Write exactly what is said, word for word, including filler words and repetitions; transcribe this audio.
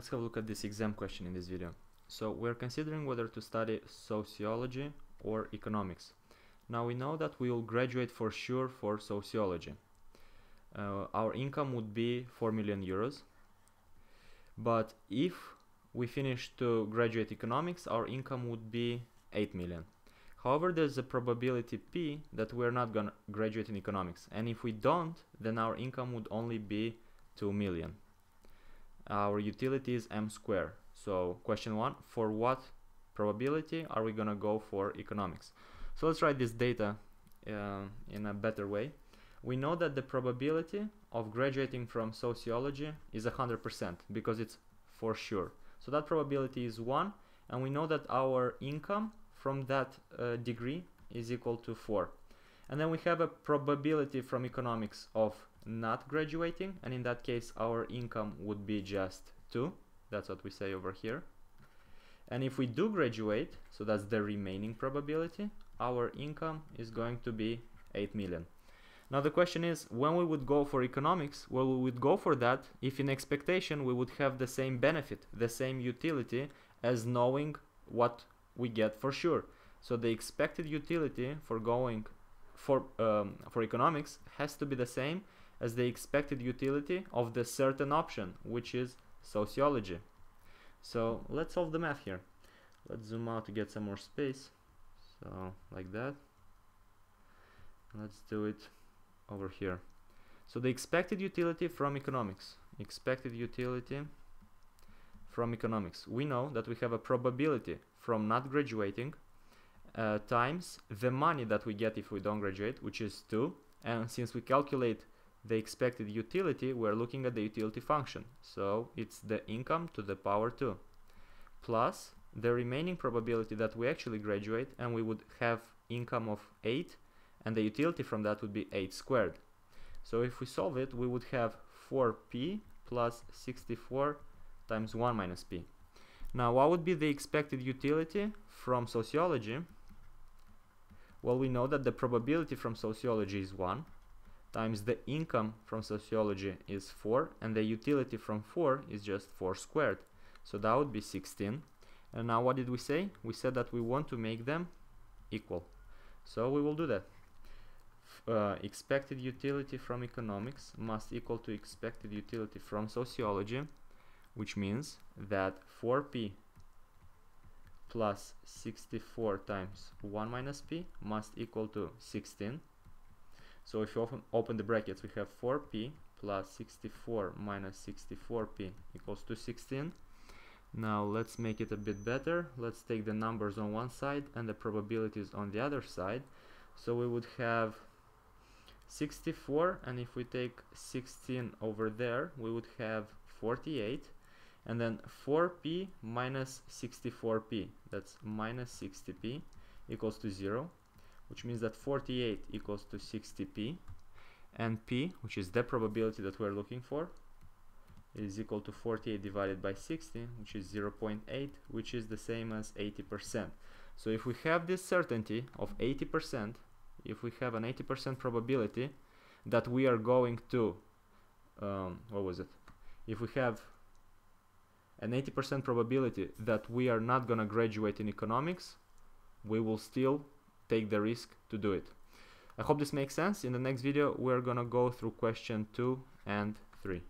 Let's have a look at this exam question in this video. So we're considering whether to study sociology or economics. Now we know that we will graduate for sure for sociology. Uh, our income would be four million euros. But if we finish to graduate economics, our income would be eight million. However, there's a probability P that we're not gonna graduate in economics. And if we don't, then our income would only be two million. Our utility is M squared. So question one, for what probability are we gonna go for economics? So let's write this data uh, in a better way. We know that the probability of graduating from sociology is one hundred percent because it's for sure. So that probability is one, and we know that our income from that uh, degree is equal to four. And then we have a probability from economics of not graduating, and in that case our income would be just two. That's what we say over here. And if we do graduate, so that's the remaining probability, our income is going to be eight million. Now the question is, when we would go for economics, well, we would go for that if in expectation we would have the same benefit, the same utility as knowing what we get for sure. So the expected utility for going for, um, for economics has to be the same as the expected utility of the certain option, which is sociology. So let's solve the math here. Let's zoom out to get some more space. So like that. Let's do it over here. So the expected utility from economics, expected utility from economics, we know that we have a probability from not graduating uh, times the money that we get if we don't graduate, which is two, and since we calculate the expected utility, we're looking at the utility function, so it's the income to the power two plus the remaining probability that we actually graduate, and we would have income of eight, and the utility from that would be eight squared. So if we solve it, we would have four p plus sixty-four times one minus p. Now what would be the expected utility from sociology? Well, we know that the probability from sociology is one times the income from sociology is four, and the utility from four is just four squared, so that would be sixteen. And now what did we say? We said that we want to make them equal, so we will do that. Uh, expected utility from economics must equal to expected utility from sociology, which means that four p plus sixty-four times one minus p must equal to sixteen. So if you open, open the brackets, we have four p plus sixty-four minus sixty-four p equals to sixteen. Now let's make it a bit better. Let's take the numbers on one side and the probabilities on the other side. So we would have sixty-four, and if we take sixteen over there, we would have forty-eight, and then four p minus sixty-four p, that's minus sixty p, equals to zero, which means that forty-eight equals to sixty p, and p, which is the probability that we're looking for, is equal to forty-eight divided by sixty, which is zero point eight, which is the same as eighty percent. So if we have this certainty of eighty percent, if we have an eighty percent probability that we are going to um, what was it if we have an eighty percent probability that we are not gonna graduate in economics, we will still take the risk to do it. I hope this makes sense. In the next video we're gonna go through question two and three.